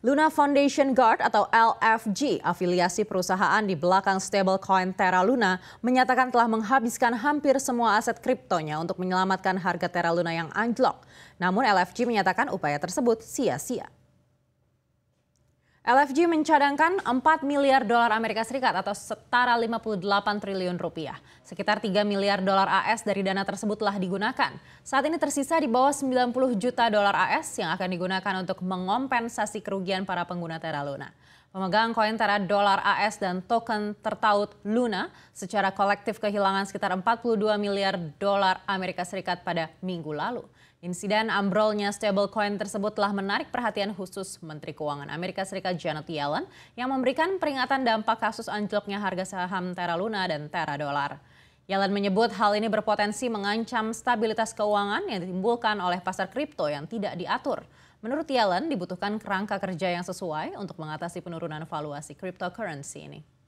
Luna Foundation Guard atau LFG, afiliasi perusahaan di belakang stablecoin Terra Luna, menyatakan telah menghabiskan hampir semua aset kriptonya untuk menyelamatkan harga Terra Luna yang anjlok. Namun LFG menyatakan upaya tersebut sia-sia. LFG mencadangkan 4 miliar dolar Amerika Serikat atau setara 58 triliun rupiah. Sekitar 3 miliar dolar AS dari dana tersebut telah digunakan. Saat ini tersisa di bawah 90 juta dolar AS yang akan digunakan untuk mengompensasi kerugian para pengguna Terra Luna. Pemegang koin Terra dolar AS dan token tertaut Luna secara kolektif kehilangan sekitar 42 miliar dolar Amerika Serikat pada minggu lalu. Insiden ambrolnya stablecoin tersebut telah menarik perhatian khusus Menteri Keuangan Amerika Serikat Janet Yellen yang memberikan peringatan dampak kasus anjloknya harga saham Terra Luna dan Terra dolar. Yellen menyebut hal ini berpotensi mengancam stabilitas keuangan yang ditimbulkan oleh pasar kripto yang tidak diatur. Menurut Yellen, dibutuhkan kerangka kerja yang sesuai untuk mengatasi penurunan valuasi cryptocurrency ini.